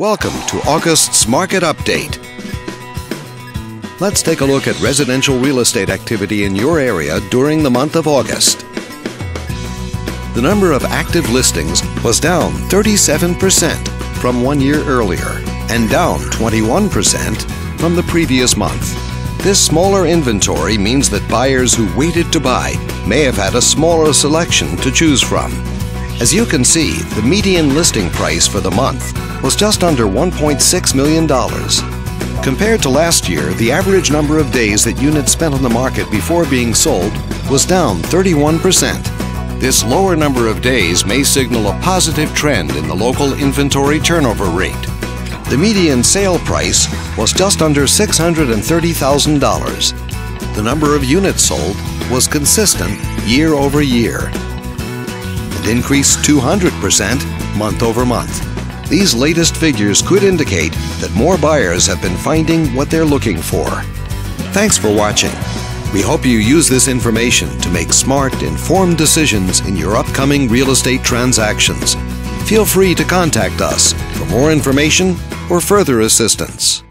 Welcome to August's Market Update. Let's take a look at residential real estate activity in your area during the month of August. The number of active listings was down 37% from 1 year earlier and down 21% from the previous month. This smaller inventory means that buyers who waited to buy may have had a smaller selection to choose from. As you can see, the median listing price for the month was just under $1.6 million. Compared to last year, the average number of days that units spent on the market before being sold was down 31%. This lower number of days may signal a positive trend in the local inventory turnover rate. The median sale price was just under $630,000. The number of units sold was consistent year over year. Increased 200% month over month. These latest figures could indicate that more buyers have been finding what they're looking for. Thanks for watching. We hope you use this information to make smart, informed decisions in your upcoming real estate transactions. Feel free to contact us for more information or further assistance.